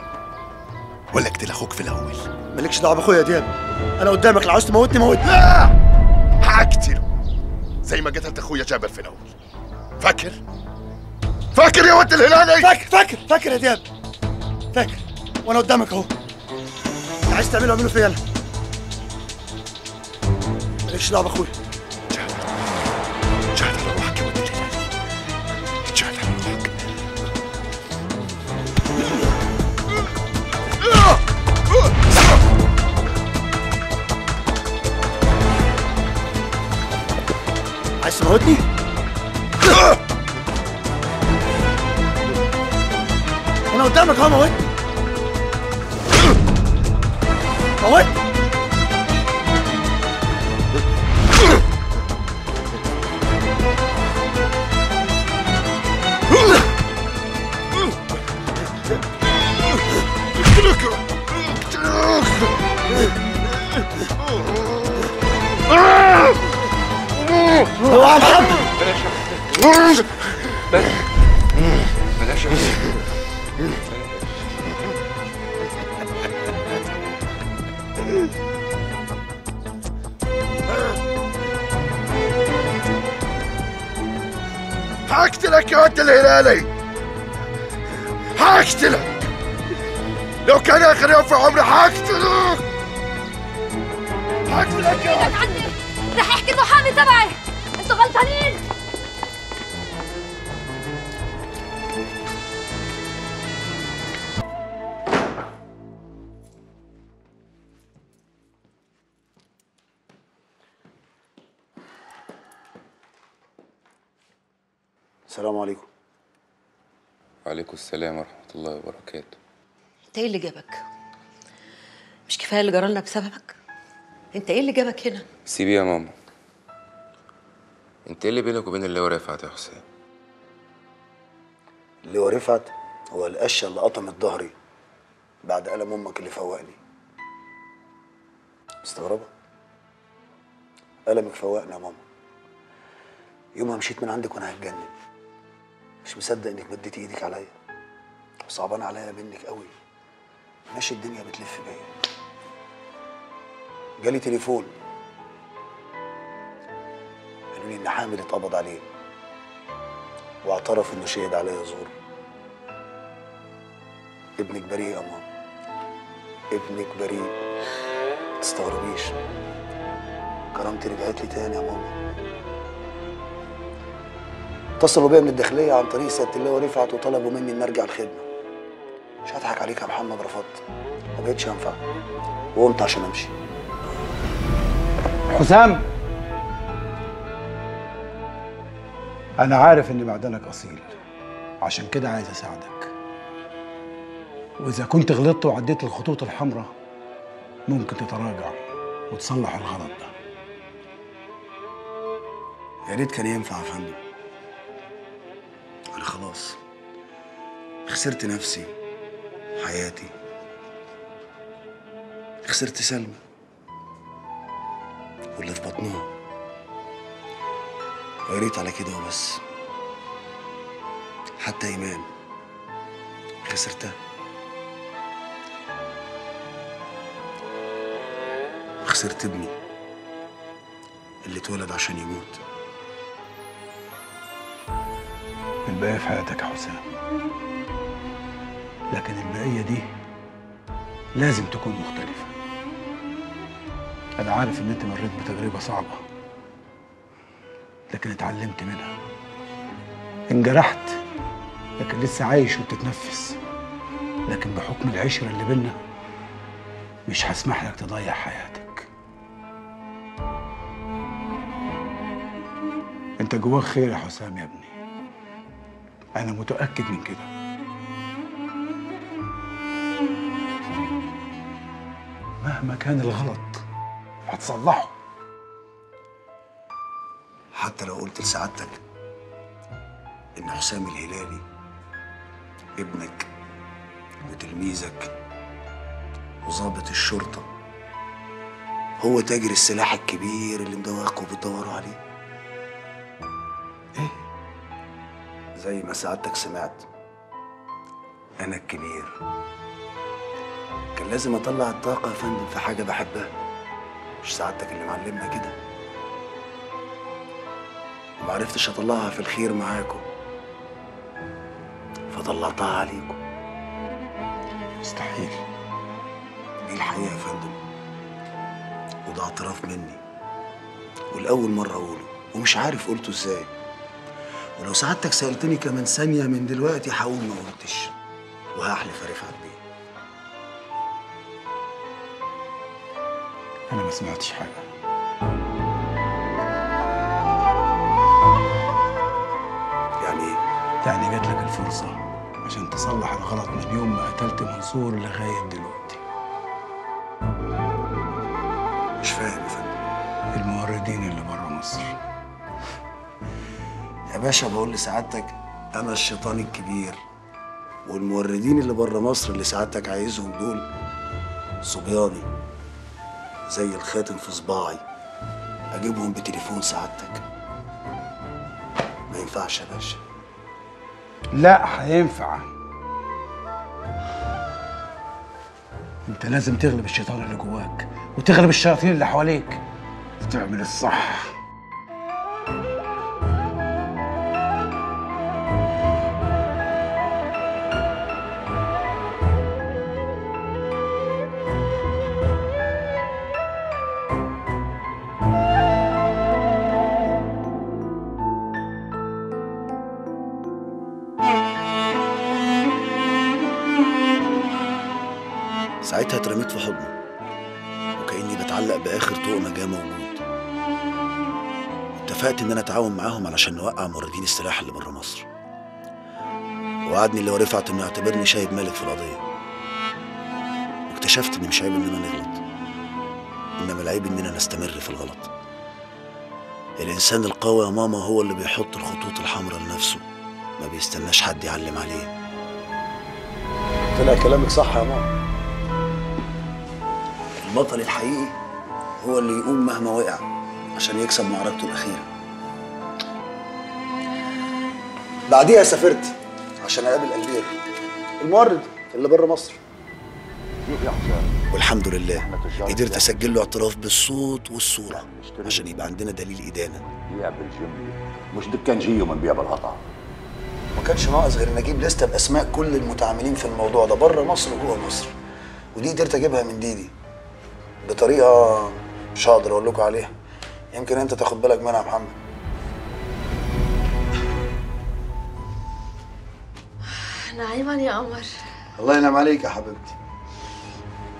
ولا اقتل اخوك في الاول؟ مالكش دعوه باخويا دياب، انا قدامك، لو عايز تموتني موتني. هقتله زي ما قتلت اخويا جابر في الاول. فاكر؟ فاكر يا ود الهلالي؟ فاكر يا دياب، فاكر وانا قدامك اهو. عايز تعمله اعمله فيا انا، مالكش دعوه باخويا. تشاهد تشاهد على روحك يا ود الهلالي، تشاهد على روحك. عايز تموتني؟ انا قدامك اهو، موتني موت. اوعى يا محمد. بس بلاش هقتلك يا واد الهلالي، هقتلك لو كان اخر يوم في عمري، هقتلك هقتلك يا واد عني. رح يحكي المحامي تبعي، انتوا غلطانين. السلام عليكم. وعليكم السلام ورحمة الله وبركاته. انت ايه اللي جابك؟ مش كفاية اللي جرالنا بسببك؟ انت ايه اللي جابك هنا؟ سيبيه يا ماما. انت ايه اللي بينك وبين اللواء رفعت يا حسين؟ اللواء رفعت هو القشة اللي قطمت ظهري بعد ألم أمك اللي فوقني. مستغربة؟ ألمك فوقني يا ماما. يومها مشيت من عندك وأنا هتجنن. مش مصدق انك مديتي ايدك عليا، وصعبان عليا منك قوي. ماشي الدنيا بتلف بيا. جالي تليفون قالوا لي ان حامل اتقبض عليه، واعترف انه شهد عليا زور. ابنك بريء يا ماما، ابنك بريء، ما تستغربيش. كرامتي رجعت لي تاني يا ماما. اتصلوا بيا من الداخليه عن طريق سياده اللواء رفعت وطلبوا مني ان ارجع الخدمه. مش هضحك عليك يا محمد، رفضت، ما بقتش انفع، وقمت عشان امشي. حسام، انا عارف ان معدنك اصيل، عشان كده عايز اساعدك. واذا كنت غلطت وعديت الخطوط الحمراء ممكن تتراجع وتصلح الغلط ده. يا ريت كان ينفع يا فندم. أنا خلاص خسرت نفسي، حياتي، خسرت سلمى واللي في بطنها، ويا ريت على كده وبس. حتى إيمان خسرتها، خسرت ابني اللي اتولد عشان يموت. الباقي في حياتك يا حسام، لكن البقية دي لازم تكون مختلفة. أنا عارف إن أنت مريت بتجربة صعبة، لكن اتعلمت منها. انجرحت لكن لسه عايش وبتتنفس، لكن بحكم العشرة اللي بينا مش هسمح لك تضيع حياتك. أنت جواك خير يا حسام يا ابني، أنا متأكد من كده. مهما كان الغلط هتصلحه، حتى لو قلت لسعادتك إن حسام الهلالي ابنك وتلميذك وضابط الشرطة هو تاجر السلاح الكبير اللي مدواكوا بتدوروا عليه. إيه؟ زي ما سعادتك سمعت، أنا الكبير كان لازم أطلع الطاقة يا فندم في حاجة بحبها. مش سعادتك اللي معلمنا كده؟ ومعرفتش أطلعها في الخير معاكم، فطلعتها عليكم. مستحيل، دي الحقيقة يا فندم، وده اعتراف مني والأول مرة أقوله، ومش عارف قلته إزاي. ولو سعادتك سألتني كمان ثانية من دلوقتي هقول ما قلتش، وهحلف رفعت بيه. أنا ما سمعتش حاجة. يعني إيه؟ يعني جات لك الفرصة عشان تصلح الغلط من يوم ما قتلت منصور لغاية دلوقتي. مش فاهم يا فندم. الموردين اللي بره مصر يا باشا. بقول لسعادتك أنا الشيطان الكبير، والموردين اللي بره مصر اللي سعادتك عايزهم دول صبياني زي الخاتم في صباعي، أجيبهم بتليفون سعادتك. ما ينفعش يا باشا، لا هينفع. انت لازم تغلب الشيطان اللي جواك وتغلب الشياطين اللي حواليك وتعمل الصح. ساعتها اترميت في حضنه وكأني بتعلق بآخر طقم جاه موجود. اتفقت إن أنا أتعاون معاهم علشان نوقع موردين السلاح اللي بره مصر. وعدني اللي هو رفعت إنه يعتبرني شاهد مالك في القضية. واكتشفت إن مش عيب إننا نغلط، إنما العيب إننا نستمر في الغلط. الإنسان القوي يا ماما هو اللي بيحط الخطوط الحمراء لنفسه، ما بيستناش حد يعلم عليه. طلع كلامك صح يا ماما. البطل الحقيقي هو اللي يقوم مهما وقع عشان يكسب معركته الأخيرة. بعديها سافرت عشان أقابل ألبير المورد اللي بره مصر، والحمد لله قدرت أسجل له اعتراف بالصوت والصورة عشان يبقى عندنا دليل إدانة. مش دكان جيو من بيع بالقطع. ما كانش ناقص غير نجيب لستة بأسماء كل المتعاملين في الموضوع ده بره مصر وجوه مصر، ودي قدرت أجيبها من ديدي بطريقة مش هقدر أقول لكم عليها، يمكن أنت تاخد بالك منها يا محمد. نعيما يا قمر. الله ينعم عليك يا حبيبتي.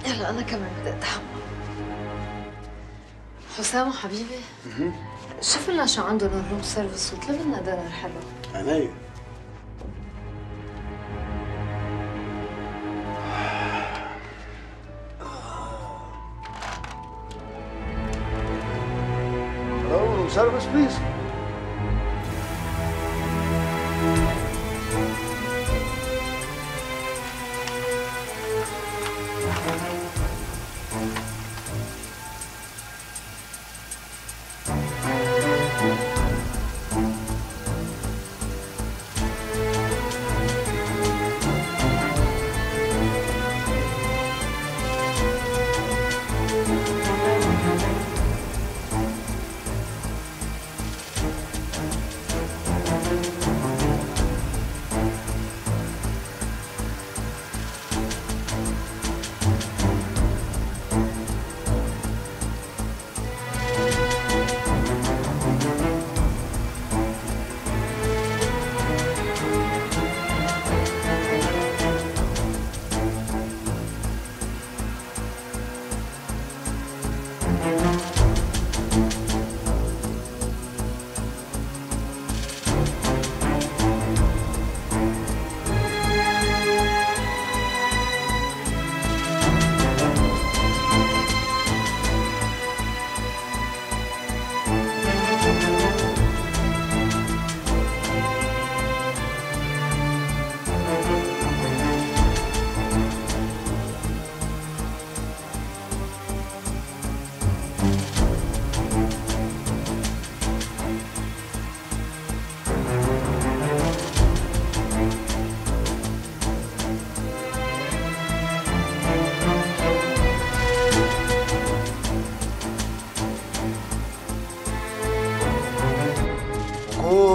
يلا أنا كمان بدأت أتحمل. حسام حبيبي شوف لنا شو عندهم الروم سيرفيس وطلب لنا دينر حلو. عينيا. سيرفيس بليز.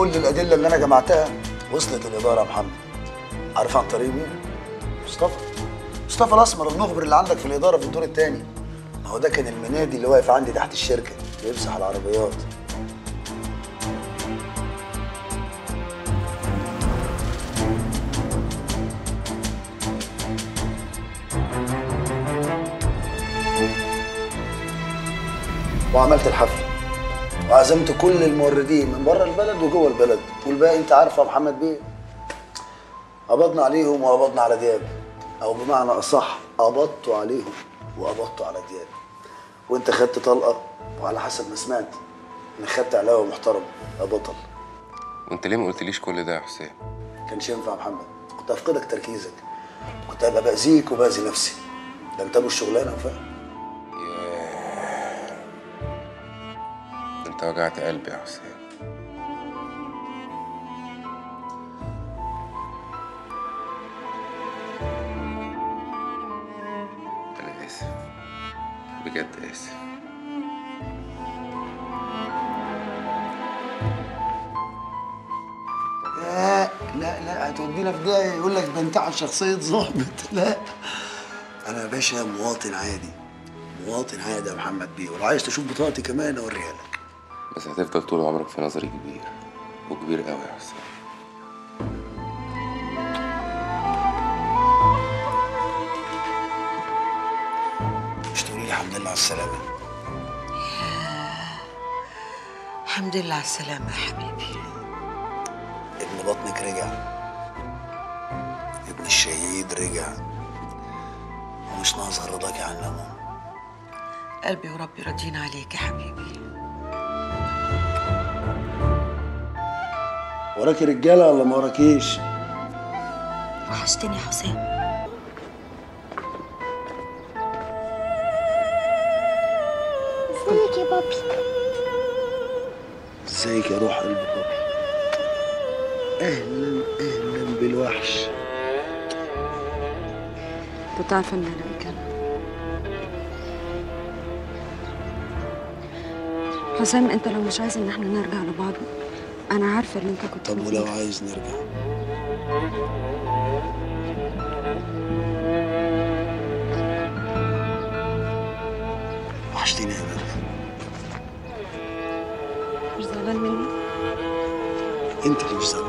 الأدلة اللي أنا جمعتها وصلت الإدارة يا محمد. عارف عن طريق مين؟ مصطفى الأسمر المخبر اللي عندك في الإدارة في الدور الثاني. ما هو ده كان المنادي اللي واقف عندي تحت الشركة بيمسح العربيات. وعملت الحفل وعزمت كل الموردين من بره البلد وجوه البلد، والباقي انت عارفه يا محمد بيه. قبضنا عليهم وقبضنا على ديابو، او بمعنى اصح قبضتوا عليهم وقبضتوا على ديابو. وانت خدت طلقه، وعلى حسب ما سمعت انك خدت علاوه محترم يا بطل. وانت ليه ما قلتليش كل ده يا حسام؟ كانش ينفع يا محمد، كنت هفقدك تركيزك، كنت هبقى باذيك وباذي نفسي. ده انت ابو الشغلانه وفاهم. انت وجعت قلبي يا حسام. بجد آسف. لا لا لا، هتودينا في ده يقول لك ده انت على شخصية ظابط. لا أنا يا باشا مواطن عادي، مواطن عادي يا محمد بيه، ولو عايز تشوف بطاقتي كمان أوريها لك. بس هتفضل طول عمرك في نظري كبير، وكبير قوي يا حسين. مش تقولي لي الحمد لله على السلامة؟ الحمد لله على السلامة يا حبيبي. ابن بطنك رجع، ابن الشهيد رجع، ومش ناقص رضاك يا علمو. قلبي وربي راضيين عليك يا حبيبي. وراكي رجاله ولا ما وراكيش؟ وحشتني يا حسام. ازيك يا بابي؟ ازيك يا روح قلب بابي؟ اهلا اهلا بالوحش. كنت عارفه ان انا مكانها. حسام انت لو مش عايز ان احنا نرجع لبعض أنا عارفة إن أنت كنت. طب ولو عايز نرجع؟ وحشتيني يا بنت. مش زعلان مني؟ أنت اللي مش زعلان.